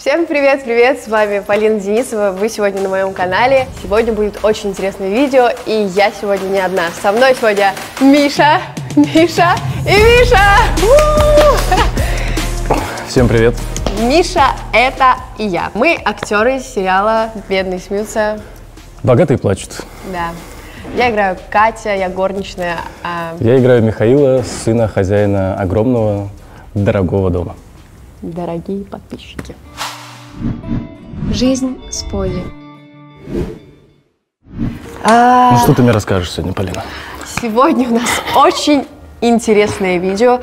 Всем привет-привет, с вами Полина Денисова, вы сегодня на моем канале. Сегодня будет очень интересное видео, и я сегодня не одна. Со мной сегодня Миша, Миша и Миша! Всем привет! Миша, это и я. Мы актеры сериала «Бедный смеется. Богатый плачет». Да. Я играю Катя, я горничная. Я играю Михаила, сына хозяина огромного, дорогого дома. Дорогие подписчики. Жизнь с Полей. Ну что ты мне расскажешь сегодня, Полина? Сегодня у нас очень интересное видео.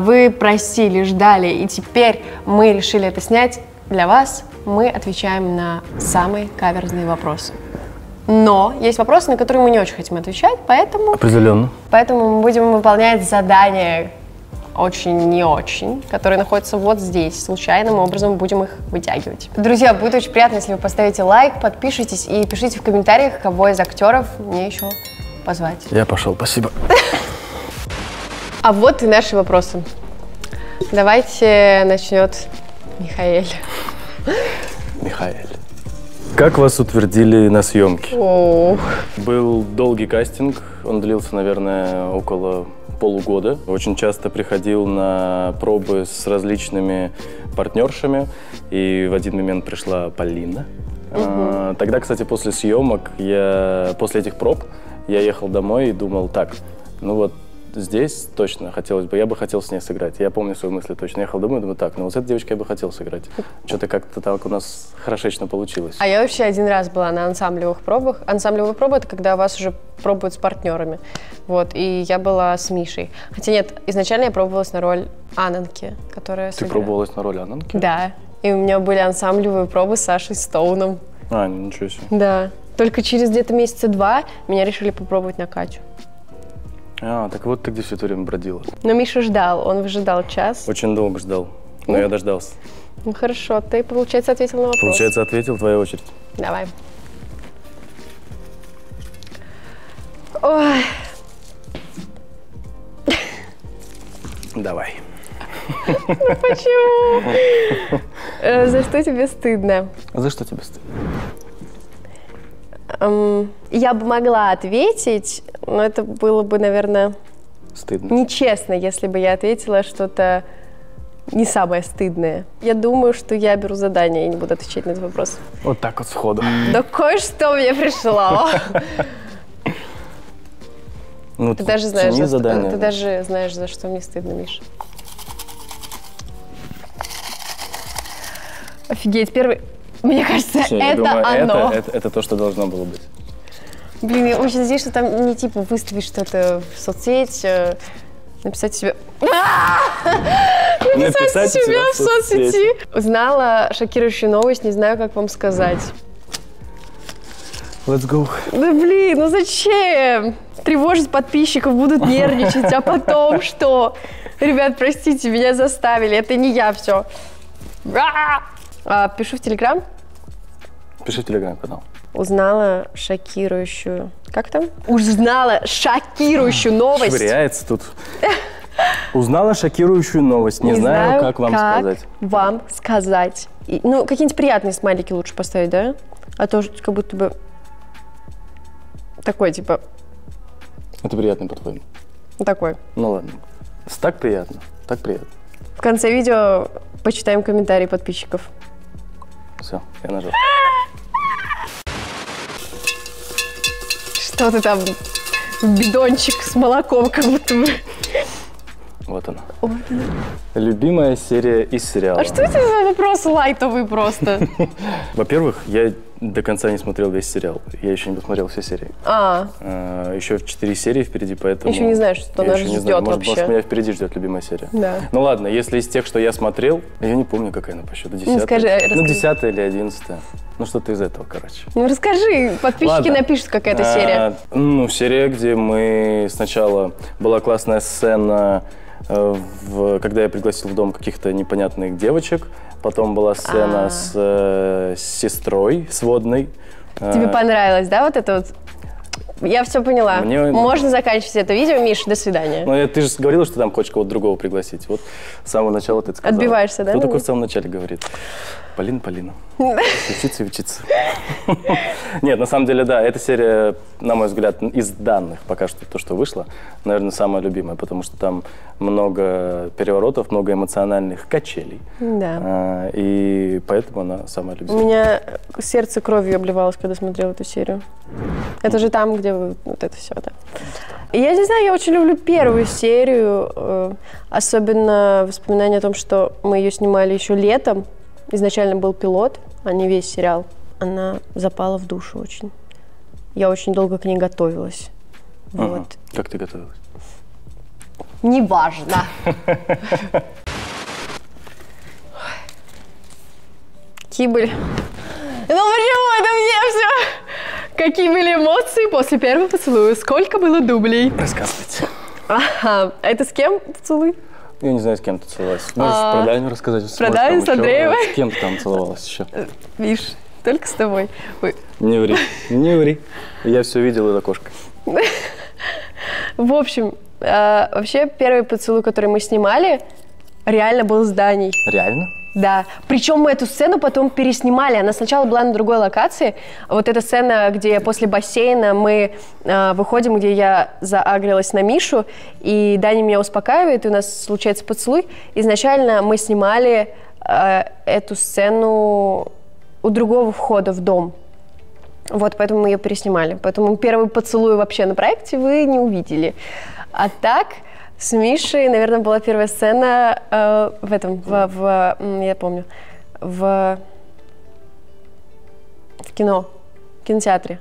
Вы просили, ждали, и теперь мы решили это снять для вас. Мы отвечаем на самые каверзные вопросы. Но есть вопросы, на которые мы не очень хотим отвечать, поэтому... Определенно. Поэтому мы будем выполнять задания очень-не очень, которые находятся вот здесь. Случайным образом будем их вытягивать. Друзья, будет очень приятно, если вы поставите лайк, подпишитесь и пишите в комментариях, кого из актеров мне еще позвать. Я пошел, спасибо. А вот и наши вопросы. Давайте начнет Михаил. Михаил. Как вас утвердили на съемке? Был долгий кастинг, он длился, наверное, около полугода. Очень часто приходил на пробы с различными партнершами, и в один момент пришла Полина. Тогда, кстати, после съемок, после этих проб, я ехал домой и думал, так, ну вот, здесь точно хотелось бы, я бы хотел с ней сыграть. Я помню свои мысли точно. Я ехал домой и думаю, так, ну вот с этой девочкой я бы хотел сыграть. Что-то как-то так у нас хорошечно получилось. А я вообще один раз была на ансамблевых пробах. Ансамблевые пробы — это когда вас уже пробуют с партнерами. Вот, и я была с Мишей. Хотя нет, изначально я пробовалась на роль Ананки, которая... Ты сыграла. Пробовалась на роль Ананки? Да. И у меня были ансамблевые пробы с Сашей Стоуном. А, ничего себе. Да. Только через где-то месяца два меня решили попробовать на Катю. А, так вот ты где все это время бродила. Но Миша ждал, он выжидал час. Очень долго ждал, но я дождался. Ну хорошо, ты, получается, ответил на вопрос. Получается, ответил, твоя очередь. Давай. Ой. Давай. Ну почему? За что тебе стыдно? За что тебе стыдно? Я бы могла ответить... Но это было бы, наверное, стыдно. Нечестно, если бы я ответила что-то не самое стыдное. Я думаю, что я беру задание и не буду отвечать на этот вопрос. Вот так вот сходу. Да кое-что мне пришло. Ну, ты даже знаешь, за что мне стыдно, Миша. Офигеть, первый... Мне кажется, это оно. Это то, что должно было быть. Блин, я очень надеюсь, что там не типа выставить что-то в соцсеть, написать себе... Написать себя в соцсети. Узнала шокирующую новость, не знаю, как вам сказать. Let's go. Да блин, ну зачем? Тревожить подписчиков, будут нервничать, а потом что? Ребят, простите, меня заставили, это не я все. Пишу в Телеграм. Пиши в Телеграм-канал. Узнала шокирующую... Как там? Узнала шокирующую новость. Швыряется тут. Узнала шокирующую новость. Не знаю, как вам сказать. Вам сказать. И, ну, какие-нибудь приятные смайлики лучше поставить, да? А то как будто бы... Такой, типа... Это приятный, по-твоему? Такой. Ну ладно. Так приятно. Так приятно. В конце видео почитаем комментарии подписчиков. Все, я нажал. Что ты там, бидончик с молоком, как будто бы. Вот она. Ой. Любимая серия из сериала. А что это за вопрос лайтовый просто? Во-первых, я до конца не смотрел весь сериал. Я еще не посмотрел все серии. Еще 4 серии впереди, поэтому... Еще не знаю, что нас ждет вообще. Может, меня впереди ждет любимая серия. Да. Ну ладно, если из тех, что я смотрел, я не помню, какая она по счету. 10-я? Ну, 10-я или 11-я. Ну, что-то из этого, короче. Ну, расскажи, подписчики напишут, какая это серия. Ну, серия, где мы сначала... Была классная сцена, когда я пригласил в дом каких-то непонятных девочек. Потом была сцена с сестрой, сводной. Тебе понравилось, да, вот это вот? Я все поняла. Можно заканчивать это видео. Миша, до свидания. Ну, ты же говорила, что там хочешь кого-то другого пригласить. Вот с самого начала ты это сказала. Отбиваешься, да? Кто такой в самом начале говорит? Полина. Учиться. Нет, на самом деле, да, эта серия, на мой взгляд, из данных пока что, то, что вышло, наверное, самая любимая, потому что там много переворотов, много эмоциональных качелей. Да. И поэтому она самая любимая. У меня сердце кровью обливалось, когда смотрела эту серию. Это же там, где вот это все, да. И я не знаю, я очень люблю первую серию, особенно воспоминания о том, что мы ее снимали еще летом. Изначально был пилот, а не весь сериал. Она запала в душу очень. Я очень долго к ней готовилась. Ага. Вот. Как ты готовилась? Неважно. Кибель. Ну почему это мне все? Какие были эмоции после первого поцелуя? Сколько было дублей? Рассказывайте. Ага. А это с кем поцелуй? Я не знаю, с кем ты целовалась. Можешь про Даню рассказать? Про Даню, с Андреем. С кем ты там целовалась еще? Миш, только с тобой. Ой. Не ври, не ври. Я все видела из окошка. В общем, вообще первый поцелуй, который мы снимали, реально был с Даней. Реально? Да. Причем мы эту сцену потом переснимали. Она сначала была на другой локации. Вот эта сцена, где после бассейна мы выходим, где я заагрилась на Мишу, и Даня меня успокаивает, и у нас случается поцелуй. Изначально мы снимали эту сцену у другого входа в дом. Вот, поэтому мы ее переснимали. Поэтому первый поцелуй вообще на проекте вы не увидели. А так... С Мишей, наверное, была первая сцена в этом, я помню, в кино, в кинотеатре.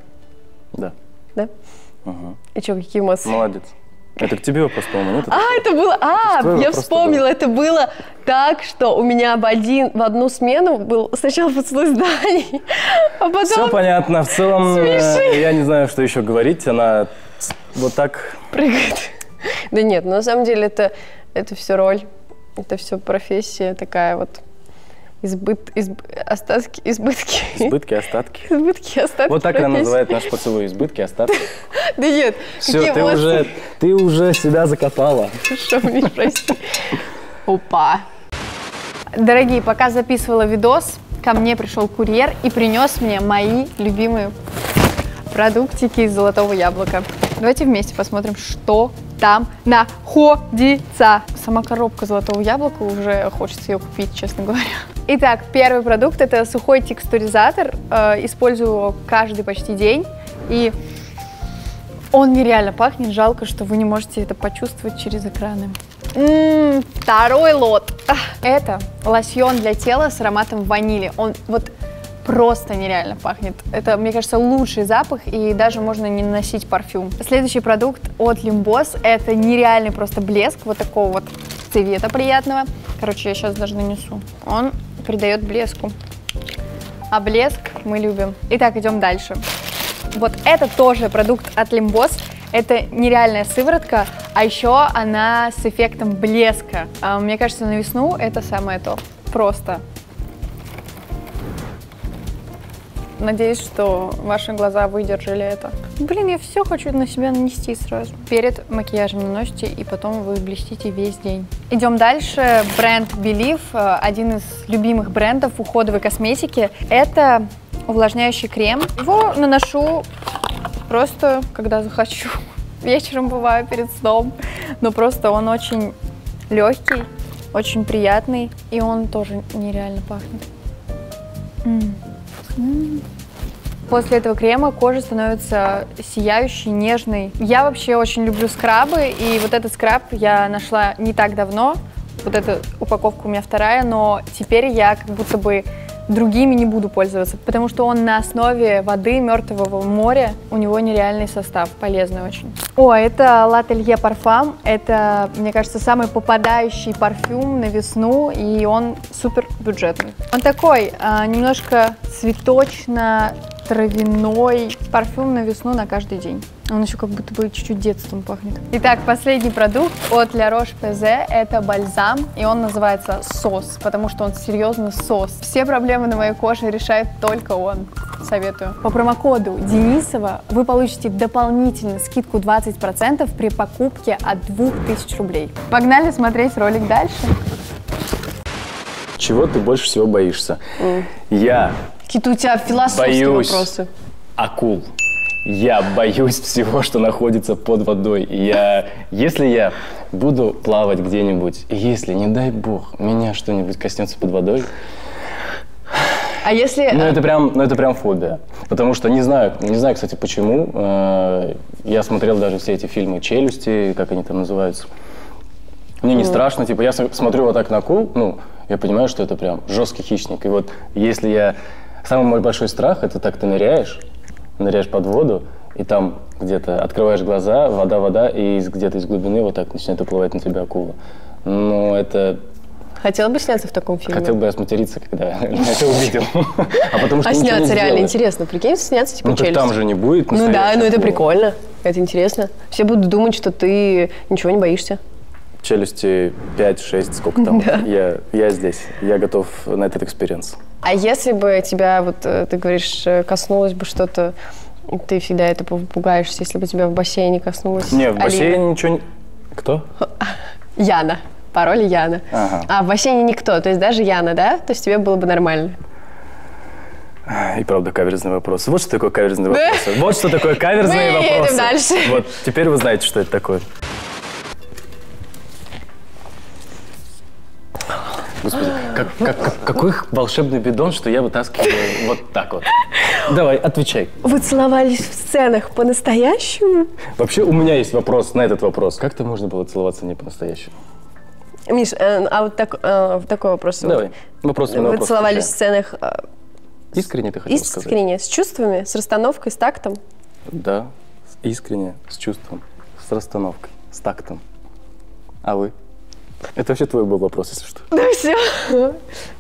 Да. Да? Угу. И что, какие эмоции? Молодец. Это к тебе вопрос, по-моему. Это было, я вспомнила, это было так, что у меня в одну смену был сначала поцелуй с Даней, а потом... Все понятно, в целом, я не знаю, что еще говорить, она вот так... Прыгает. Да нет, на самом деле это все роль, это все профессия такая вот, избытки. Избытки, остатки. Избытки, остатки. Вот так она называет наш поцелуй, избытки, остатки. Да нет. Все, ты уже себя закопала. Хорошо, Миш, прости. Опа. Дорогие, пока записывала видос, ко мне пришел курьер и принес мне мои любимые продуктики из золотого яблока. Давайте вместе посмотрим, что там находится. Сама коробка золотого яблока, уже хочется ее купить, честно говоря. Итак, первый продукт — это сухой текстуризатор. Использую его каждый почти день. И он нереально пахнет. Жалко, что вы не можете это почувствовать через экраны. Второй лот. Это лосьон для тела с ароматом ванили. Он вот... Просто нереально пахнет. Это, мне кажется, лучший запах, и даже можно не наносить парфюм. Следующий продукт от Limbos. Это нереальный просто блеск вот такого вот цвета приятного. Короче, я сейчас даже нанесу. Он придает блеску. А блеск мы любим. Итак, идем дальше. Вот это тоже продукт от Limbos. Это нереальная сыворотка, а еще она с эффектом блеска. Мне кажется, на весну это самое то. Просто. Надеюсь, что ваши глаза выдержали это. Блин, я все хочу на себя нанести сразу. Перед макияжем наносите, и потом вы блестите весь день. Идем дальше. Бренд Belief, один из любимых брендов уходовой косметики. Это увлажняющий крем. Его наношу просто, когда захочу. Вечером бываю перед сном. Но просто он очень легкий, очень приятный. И он тоже нереально пахнет. После этого крема кожа становится сияющей, нежной. Я вообще очень люблю скрабы, и вот этот скраб я нашла не так давно. Вот эта упаковка у меня вторая, но теперь я как будто бы другими не буду пользоваться, потому что он на основе воды Мертвого моря, у него нереальный состав, полезный очень. О, это L'Atelier Parfum, это, мне кажется, самый попадающий парфюм на весну, и он супер бюджетный. Он такой, немножко цветочно-травяной парфюм на весну на каждый день. Он еще как будто бы чуть-чуть детством пахнет. Итак, последний продукт от Larosh ПЗ – это бальзам, и он называется «Сос», потому что он серьезно сос. Все проблемы на моей коже решает только он. Советую. По промокоду Денисова вы получите дополнительно скидку 20% при покупке от 2000 рублей. Погнали смотреть ролик дальше. Чего ты больше всего боишься? Я... Какие-то у тебя философские вопросы. Акул. Я боюсь всего, что находится под водой. Я, если я буду плавать где-нибудь, если, не дай бог, меня что-нибудь коснется под водой... А если... Ну, это прям фобия. Потому что не знаю, кстати, почему. Я смотрел даже все эти фильмы «Челюсти», как они там называются. Мне не страшно. Типа, я смотрю вот так на акул, ну, я понимаю, что это прям жесткий хищник. И вот если я... Самый мой большой страх — это так ты ныряешь под воду, и там где-то открываешь глаза, вода, и где-то из глубины вот так начинает уплывать на тебя акула. Но это... Хотел бы сняться в таком фильме? Хотел бы я сматериться, когда я это увидел. А сняться реально интересно. Прикинь, сняться типа «Челюсть». Ну там же не будет. Ну да, но это прикольно. Это интересно. Все будут думать, что ты ничего не боишься. «Челюсти» 5-6, сколько там. Я здесь. Я готов на этот экспириенс. А если бы тебя, вот ты говоришь, коснулось бы что-то, ты всегда это пугаешься, если бы тебя в бассейне коснулось? Нет, в бассейне ничего не... Кто? Яна. Пароль Яна. Ага. А в бассейне никто, то есть даже Яна, да? То есть тебе было бы нормально? И правда каверзный вопрос. Вот что такое каверзный вопрос. Вот что такое каверзные вопросы. Мы едем дальше. Вот, теперь вы знаете, что это такое. Господи, какой волшебный бидон, что я вытаскиваю вот так вот. Давай, отвечай. Вы целовались в сценах по-настоящему? Вообще у меня есть вопрос на этот вопрос. Как это можно было целоваться не по-настоящему? Миш, а вот такой вопрос. Давай, вопрос на вопрос. Вы целовались в сценах... Искренне, ты хотел сказать? Искренне, с чувствами, с расстановкой, с тактом? Да, искренне, с чувством, с расстановкой, с тактом. А вы? Это вообще твой был вопрос, если что. Да все.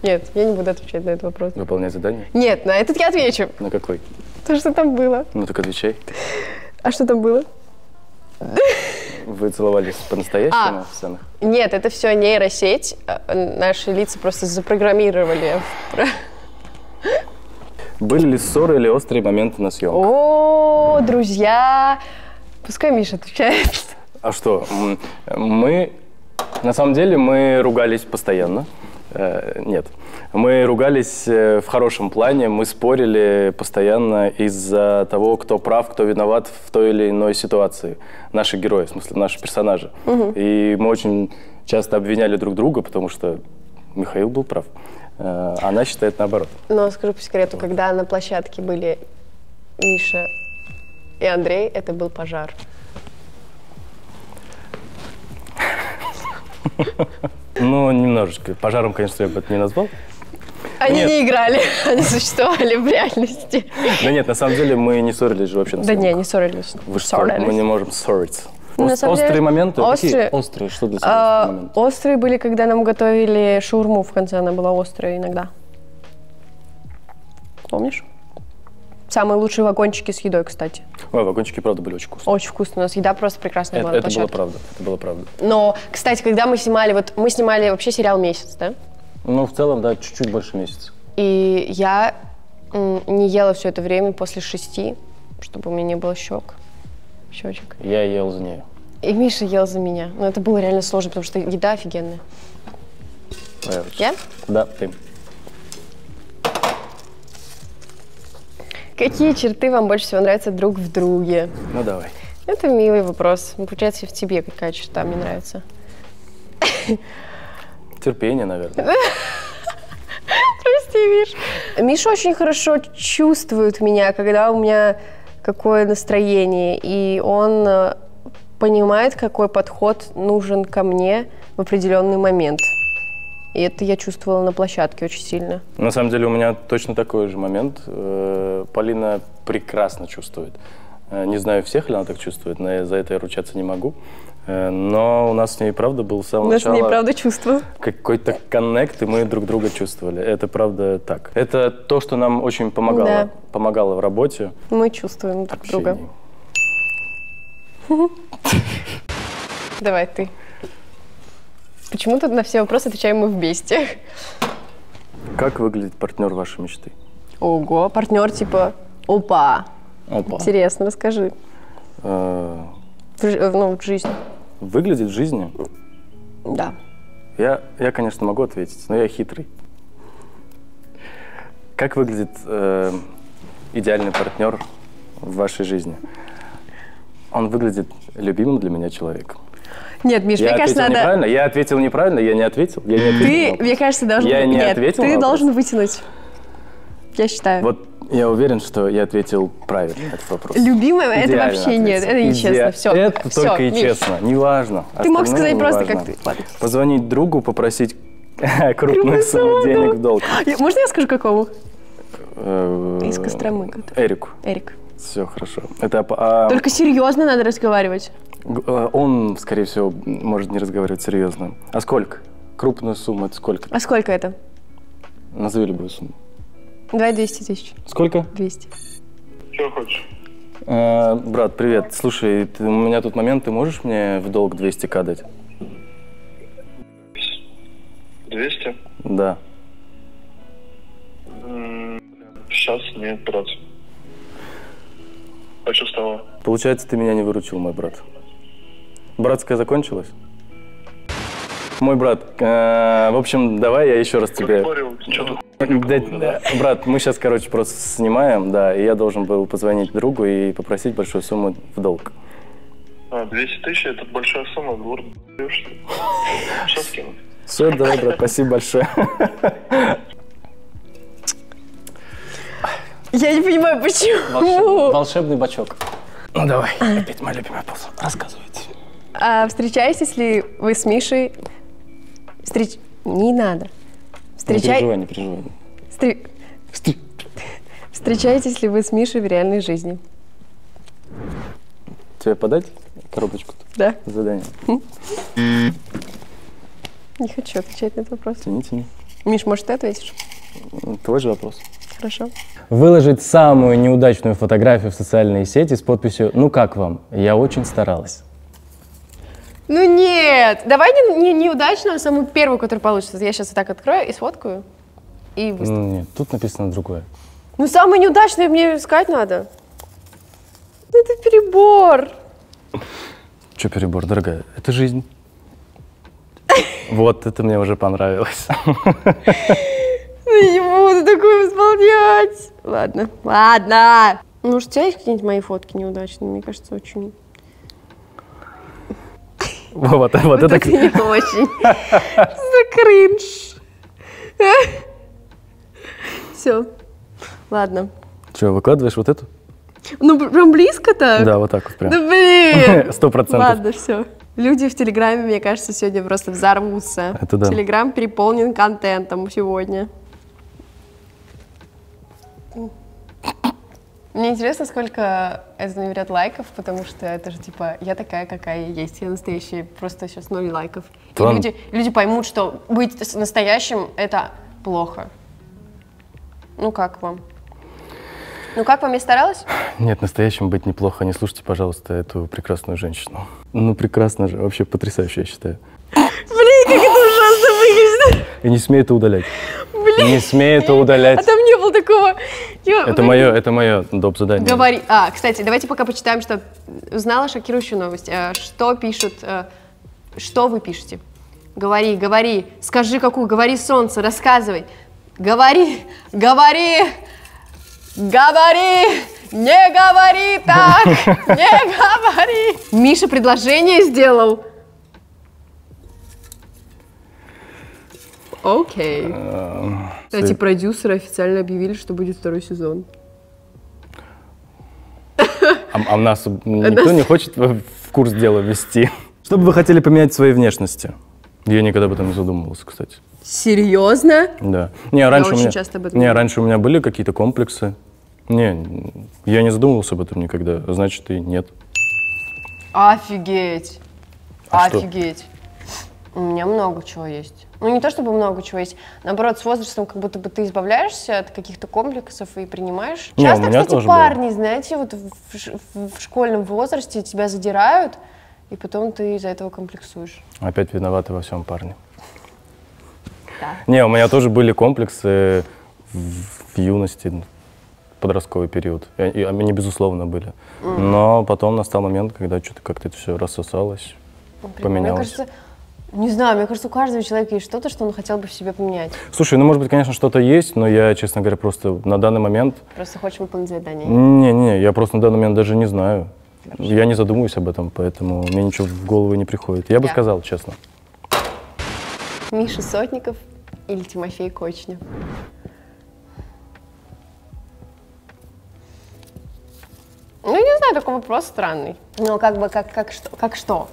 Нет, я не буду отвечать на этот вопрос. Выполнять задание? Нет, на этот я отвечу. На какой? То, что там было. Ну так отвечай. А что там было? Вы целовались по-настоящему в сценах? Нет, это все нейросеть. Наши лица просто запрограммировали. Были ли ссоры или острые моменты на съемках? О, друзья! Пускай Миша отвечает. А что? Мы... На самом деле мы ругались постоянно. Нет. Мы ругались в хорошем плане, мы спорили постоянно из-за того, кто прав, кто виноват в той или иной ситуации. Наши герои, в смысле, наши персонажи. И мы очень часто обвиняли друг друга, потому что Михаил был прав. Она считает наоборот. Но скажу по секрету, вот. Когда на площадке были Миша и Андрей, это был пожар. Ну, немножечко. Пожаром, конечно, я бы это не назвал. Они не играли, они существовали в реальности. Да нет, на самом деле мы не ссорились же вообще. Да не, не ссорились. Вы что, мы не можем ссориться. Острые моменты? Какие острые? Что для тебя острые моменты? Острые были, когда нам готовили шаурму в конце, она была острая иногда. Помнишь? Самые лучшие вагончики с едой, кстати. Ой, вагончики, правда, были очень вкусные. Очень вкусно. У нас еда просто прекрасная была на площадке. Это было правда, это было правда. Но, кстати, когда мы снимали, вот мы снимали вообще сериал месяц, да? Ну, в целом, да, чуть-чуть больше месяца. И я не ела все это время после 6, чтобы у меня не было щечек. Я ел за нее. И Миша ел за меня. Но это было реально сложно, потому что еда офигенная. Я? Да, ты. Какие черты вам больше всего нравятся друг в друге? Ну, давай. Это милый вопрос. Получается, и в тебе какая черта мне нравится. Терпение, наверное. Прости, Миш. Миша очень хорошо чувствует меня, когда у меня какое настроение. И он понимает, какой подход нужен ко мне в определенный момент. И это я чувствовала на площадке очень сильно. На самом деле у меня точно такой же момент. Полина прекрасно чувствует. Не знаю, всех ли она так чувствует, но за это я ручаться не могу. Но у нас с ней, правда, был с самого начала... У нас с ней, правда, чувство. Какой-то коннект, и мы друг друга чувствовали. Это, правда, так. Это то, что нам очень помогало, да. Помогало в работе. Мы чувствуем друг друга. Давай ты. Почему-то на все вопросы отвечаем мы вместе. Как выглядит партнер вашей мечты? Ого, партнер типа опа. Опа. Интересно, расскажи. В жизни. Выглядит в жизни? Да. Я, конечно, могу ответить, но я хитрый. Как выглядит идеальный партнер в вашей жизни? Он выглядит любимым для меня человеком. Нет, Миш, мне кажется, надо... Неправильно? Я ответил неправильно, я не ответил. Я не ответил. Ты, мне кажется, должен... Я не ответил. Ты должен вытянуть. Я считаю. Вот я уверен, что я ответил правильно этот вопрос. Любимым это вообще нет, это нечестно. Все. Это только и честно, неважно. Ты мог сказать просто, как ты. Позвонить другу, попросить крупную сумму денег в долг. Можно я скажу, какому? Из Костромы. Эрику. Эрик. Все хорошо. Это, только серьезно надо разговаривать. Он, скорее всего, может не разговаривать серьезно. А сколько? Крупную сумму это сколько? А сколько это? Назови любую сумму. Давай 200 тысяч. Сколько? 200. Чего хочешь? Брат, привет. Слушай, у меня тут момент, ты можешь мне в долг 200 000 дать? 200? Да. Сейчас нет, брат. А что с того? Получается, ты меня не выручил, мой брат. Братская закончилась? Мой брат, в общем, давай я еще раз тебе... Брат, мы сейчас, короче, просто снимаем, да, и я должен был позвонить другу и попросить большую сумму в долг. 200 000 – это большая сумма, двор, сейчас скину. Все, давай, брат, спасибо большое. Я не понимаю, почему. Волшебный бачок. Ну давай, опять моя любимая поза. Рассказывайте. А встречаетесь ли вы с Мишей? Не надо. Не переживай, не переживай. Встречаетесь ли вы с Мишей в реальной жизни? Тебе подать коробочку-то? Да. Задание. Не хочу отвечать на этот вопрос. Тяни, тяни. Миш, может, ты ответишь? Твой же вопрос. Хорошо. Выложить самую неудачную фотографию в социальные сети с подписью «Ну как вам? Я очень старалась». Ну нет! Давай неудачную, а самую первую, которая получится. Я сейчас вот так открою и сфоткаю, и выставлю. Ну, нет, тут написано другое. Ну самую неудачную мне искать надо. Ну это перебор. Че перебор, дорогая? Это жизнь. Вот это мне уже понравилось. Я не буду такое исполнять. Ладно, ладно. Может, у тебя есть какие-нибудь мои фотки неудачные? Мне кажется, очень... Вот это не очень. За кринж. Все. Ладно. Че, выкладываешь вот эту? Ну, прям близко так? Да, вот так вот прям. Да блин! 100%. Ладно, все. Люди в Телеграме, мне кажется, сегодня просто взорвутся. Это да. Телеграм переполнен контентом сегодня. Мне интересно, сколько это наберет лайков, потому что это же типа я такая, какая есть, я настоящая, просто сейчас 0 лайков. И люди поймут, что быть настоящим — это плохо. Ну как вам? Ну как вам, я старалась? Нет, настоящим быть неплохо. Не слушайте, пожалуйста, эту прекрасную женщину. Ну прекрасно же, вообще потрясающе, я считаю. Блин, как это ужасно выглядит. И не смей это удалять. Блин. Не смей это удалять. А там не было такого... это мое доп. Задание. Говори. А, кстати, давайте пока почитаем, что... Узнала шокирующую новость. Что пишут... Что вы пишете? Говори, говори. Скажи какую. Говори, солнце, рассказывай. Говори, говори. Говори. Не говори так. Не говори. Миша предложение сделал. Окей. Кстати, продюсеры официально объявили, что будет второй сезон. А нас никто не хочет в курс дела вести. Что бы вы хотели поменять в своей внешности? Я никогда об этом не задумывался, кстати. Серьезно? Да. Не, раньше, раньше у меня были какие-то комплексы. Не, я не задумывался об этом никогда. Значит, и нет. Офигеть. А офигеть. Что? У меня много чего есть. Ну, не то чтобы много чего есть. Наоборот, с возрастом как будто бы ты избавляешься от каких-то комплексов и принимаешь. Часто, кстати, парни, знаете, вот в школьном возрасте тебя задирают, и потом ты из-за этого комплексуешь. Опять виноваты во всем парни. Да. Не, у меня тоже были комплексы в юности, подростковый период. И они, безусловно, были. Но потом настал момент, когда что-то как-то это все рассосалось, поменялось. Мне кажется, Не знаю, мне кажется, у каждого человека есть что-то, что он хотел бы в себе поменять. Слушай, ну, может быть, конечно, что-то есть, но я, честно говоря, просто на данный момент... Просто хочешь выполнить задание? Не-не, я просто на данный момент даже не знаю. Хорошо. Я не задумываюсь об этом, поэтому мне ничего в голову не приходит. Я бы сказал, честно. Миша Сотников или Тимофей Кочнев? Ну, я не знаю, такой вопрос странный. Ну, как бы, как что? Как что?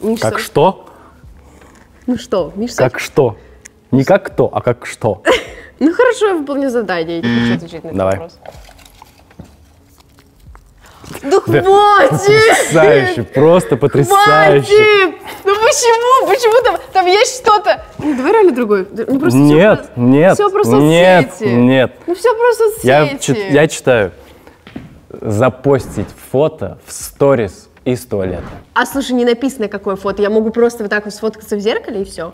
Миша как что? Ну что, Миша Сотников? Как что? Не как кто, а как что. Ну, хорошо, я выполню задание, я не хочу отвечать на этот вопрос. Да потрясающе, просто потрясающе. Ну почему? Почему там есть что-то? Ну давай реально другой. Нет, нет, нет, нет. Ну все просто соцсети. Я читаю. Запостить фото в сторис из туалета. А слушай, не написано, какое фото. Я могу просто вот так вот сфоткаться в зеркале и все.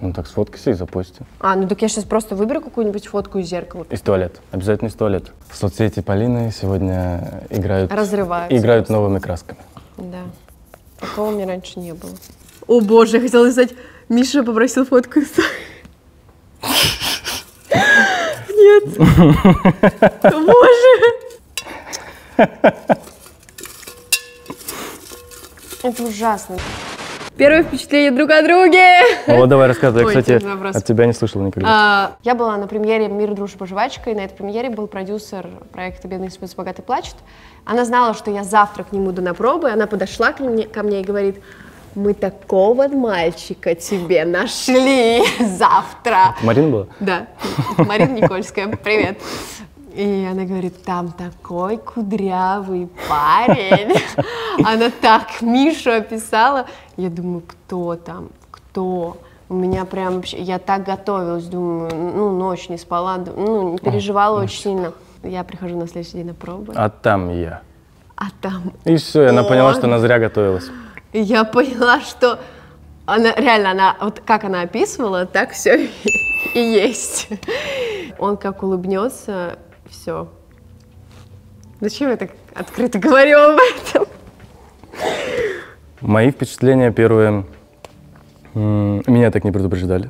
Ну так сфоткайся и запусти. А, ну так я сейчас просто выберу какую-нибудь фотку из зеркала. Из туалета. Обязательно из туалета. В соцсети Полины сегодня играют... Разрываются. Играют новыми красками. Да. Такого у меня раньше не было. О боже, я хотела сказать, Миша попросил фотку из... Нет. Боже. Это ужасно. Первое впечатление друг о друге. Вот давай рассказывай. Ой, я, кстати, от тебя не слышала никогда. Я была на премьере «Мир, дружба, жвачка», и на этой премьере был продюсер проекта «Бедный смеется. Богатый плачет». Она знала, что я завтра к нему иду на пробы, она подошла ко мне и говорит: мы такого мальчика тебе нашли завтра. Это Марина была? Да, Марина Никольская, привет. И она говорит: там такой кудрявый парень. Она так Мишу описала. Я думаю, кто там, кто? У меня прям вообще, я так готовилась, думаю, ну, ночь не спала, ну, переживала очень сильно. Я прихожу на следующий день на пробу. А там я. А там. И все, она поняла, что она зря готовилась. Я поняла, что она, реально, она, вот как она описывала, так все и есть. Он как улыбнется. Все. Зачем я так открыто говорю об этом? Мои впечатления первые. Меня так не предупреждали.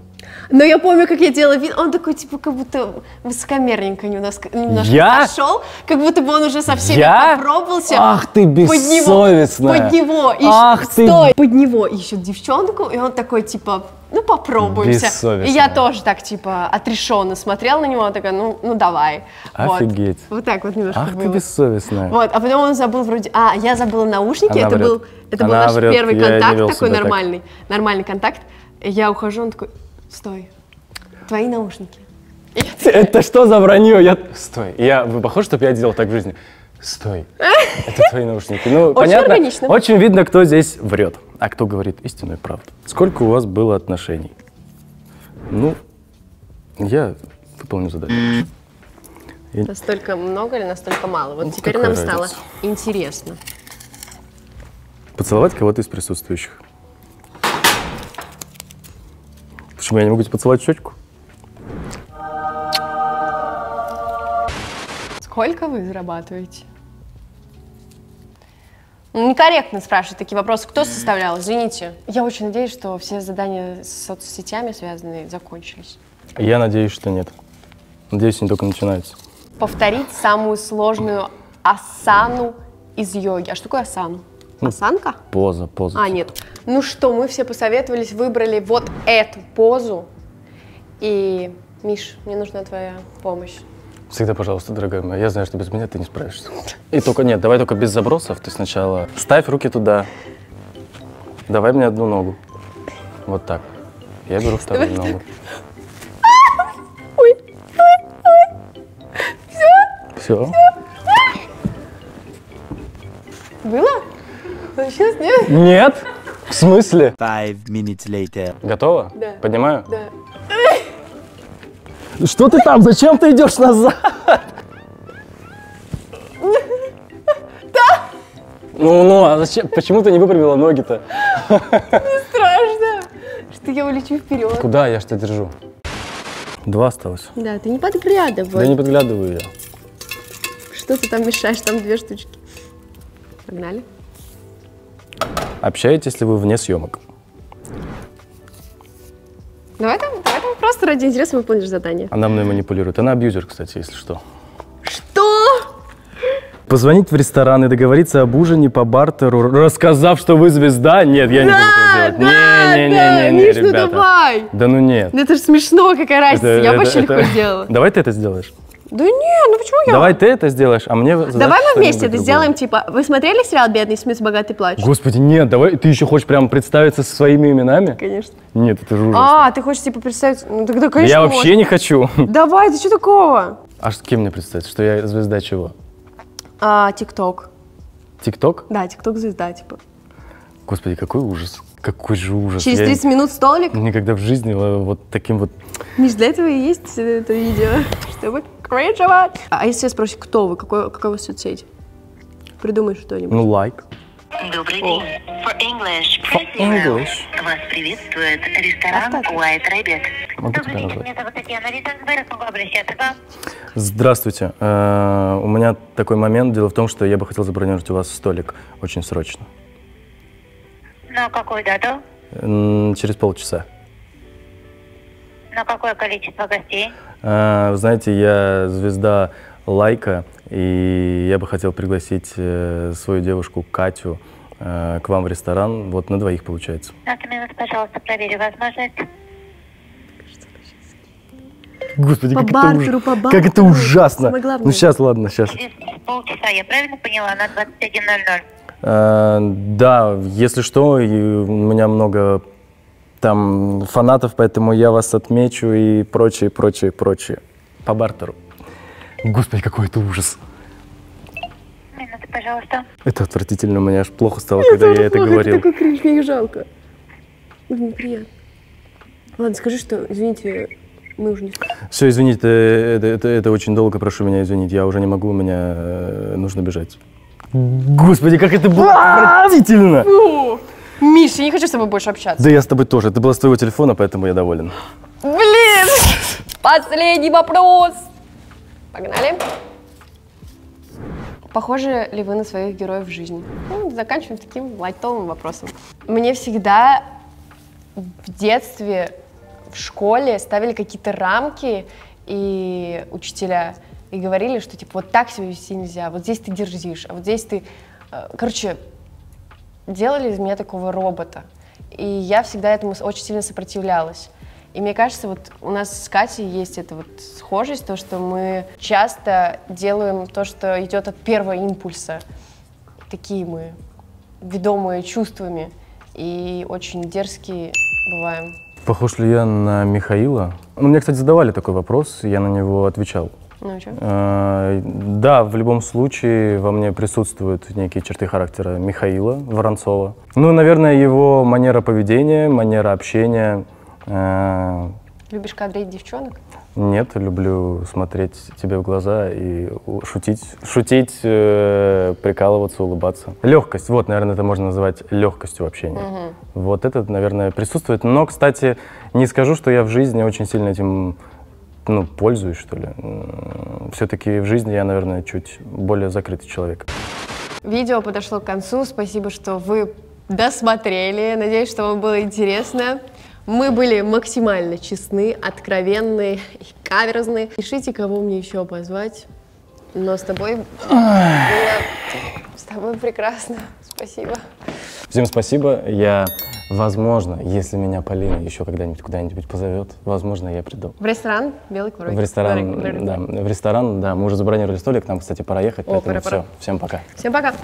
Но я помню, как я делала вид. Он такой, типа, как будто высокомерненько немножко пошел. Как будто бы он уже со всеми попробовался. Ах ты бессовестная. Под него. Ах ты. Стой. Под него ищут девчонку. И он такой, типа, ну попробуемся. И я тоже так, типа, отрешенно смотрела на него. Она такая, ну давай. Офигеть. Вот так вот немножко было. Ах ты бессовестная. Вот, а потом он забыл вроде... А, я забыла наушники. Она это был наш первый контакт, такой нормальный. Нормальный контакт. Я ухожу, он такой: стой, твои наушники. Это что за вранье? Стой, похоже, чтобы я делал так в жизни. Стой, это твои наушники. Ну, понятно, очень видно, кто здесь врет, а кто говорит истинную правду. Сколько у вас было отношений? Ну, я выполню задание. Настолько много или настолько мало? Вот теперь нам стало интересно. Поцеловать кого-то из присутствующих. Почему я не могу тебе поцеловать щечку? Сколько вы зарабатываете? Некорректно спрашивать такие вопросы. Кто составлял? Извините. Я очень надеюсь, что все задания с соцсетями связанные закончились. Я надеюсь, что нет. Надеюсь, они только начинаются. Повторить самую сложную асану из йоги. А что такое асану? Осанка? Поза, поза. А, нет. Ну что, мы все посоветовались, выбрали вот эту позу. И, Миш, мне нужна твоя помощь. Всегда, пожалуйста, дорогая моя. Я знаю, что без меня ты не справишься. И только, нет, давай только без забросов. Ты сначала ставь руки туда. Давай мне одну ногу. Вот так. Я беру вторую ногу. Ой, ой, ой. Все? Все. Было? Сейчас нет? Нет? В смысле? 5 minutes later. Готово? Да. Поднимаю? Да. Что ты там? Зачем ты идешь назад? Да. Ну, а зачем? Почему ты не выпрямила ноги-то? Не страшно, что я улечу вперед. Куда? Я что держу? 2 осталось. Да, ты не подглядывай. Да не подглядываю я. Что ты там мешаешь? Там 2 штучки. Погнали. Общаетесь ли вы вне съемок? Давай там просто ради интереса выполнишь задание. Она мной манипулирует. Она абьюзер, кстати, если что. Что? Позвонить в ресторан и договориться об ужине по бартеру, рассказав, что вы звезда? Нет, я не буду это делать. Не, Миш, ребята. Ну давай. Да ну нет. Это же смешно, какая разница. Я вообще легко делала. Давай ты это сделаешь. Да нет, ну почему я? Давай ты это сделаешь, а мне... Давай мы вместе это сделаем, типа, вы смотрели сериал «Бедный смеется. Богатый плачет»? Господи, нет, давай, ты еще хочешь прям представиться со своими именами? Конечно. Нет, это же ужасно. А, ты хочешь, типа, представиться? Ну тогда, конечно, я вообще не хочу. Давай, ты что такого? А с кем мне представиться? Что я звезда чего? ТикТок. ТикТок? Да, ТикТок звезда, типа. Господи, какой ужас. Какой же ужас. Через 30 минут столик? Никогда в жизни вот таким вот... Миш, для этого и есть это видео, чтобы кринжевать. А если я спрошу, кто вы, какая у вас соцсеть? Придумай что-нибудь. Ну, лайк. Добрый день. For English, Вас приветствует ресторан White Rabbit. Добрый день, меня зовут Татьяна Ритенсберг, могу обращаться к вам. Здравствуйте. У меня такой момент. Дело в том, что я бы хотел забронировать у вас столик очень срочно. На какую дату? Через полчаса. На какое количество гостей? Вы знаете, я звезда лайка, и я бы хотел пригласить свою девушку Катю к вам в ресторан. Вот на двоих получается. 15 минут, пожалуйста, проверю возможность. Господи, как это ужасно. Ну сейчас, ладно, сейчас. Через полчаса, я правильно поняла, на 21:00? Да, если что, у меня много там фанатов, поэтому я вас отмечу и прочее. По бартеру. Господи, какой это ужас. Минуты, пожалуйста. Это отвратительно, мне аж плохо стало, когда я это говорил. Это такой кринж, мне жалко. Неприятно. Ладно, скажи, что, извините, мы уже не... Все, извините, это очень долго, прошу меня извинить, я уже не могу, мне нужно бежать. Господи, как это было отвратительно! Фу. Миш, я не хочу с тобой больше общаться. Да я с тобой тоже. Это было с твоего телефона, поэтому я доволен. Блин! Последний вопрос! Погнали. Похожи ли вы на своих героев в жизни? Ну, заканчиваем таким лайтовым вопросом. Мне всегда в детстве, в школе ставили какие-то рамки и учителя... И говорили, что типа вот так себя вести нельзя, вот здесь ты дерзишь, а вот здесь ты... Короче, делали из меня такого робота. И я всегда этому очень сильно сопротивлялась. И мне кажется, вот у нас с Катей есть эта вот схожесть, то, что мы часто делаем то, что идет от первого импульса. Такие мы, ведомые чувствами, и очень дерзкие бываем. Похож ли я на Михаила? Ну, мне, кстати, задавали такой вопрос, я на него отвечал. Ну, да, в любом случае во мне присутствуют некие черты характера Михаила Воронцова. Ну, наверное, его манера поведения, манера общения. Любишь кадрить девчонок? Нет, люблю смотреть тебе в глаза и шутить, прикалываться, улыбаться. Легкость, вот, наверное, это можно называть легкостью общения. Угу. Вот это, наверное, присутствует. Но, кстати, не скажу, что я в жизни очень сильно этим... Ну, пользуюсь, что ли. Все-таки в жизни я, наверное, чуть более закрытый человек. Видео подошло к концу. Спасибо, что вы досмотрели. Надеюсь, что вам было интересно. Мы были максимально честны, откровенны и каверзны. Пишите, кого мне еще позвать. Но с тобой... С тобой прекрасно. Спасибо. Всем спасибо. Я... Возможно, если меня Полина еще когда-нибудь куда-нибудь позовет, возможно, я приду. В ресторан «Белый кролик». В ресторан, да. В ресторан, да. Мы уже забронировали столик, нам, кстати, пора ехать, поэтому все. Всем пока. Всем пока.